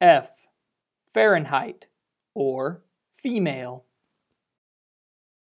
F, Fahrenheit, or female.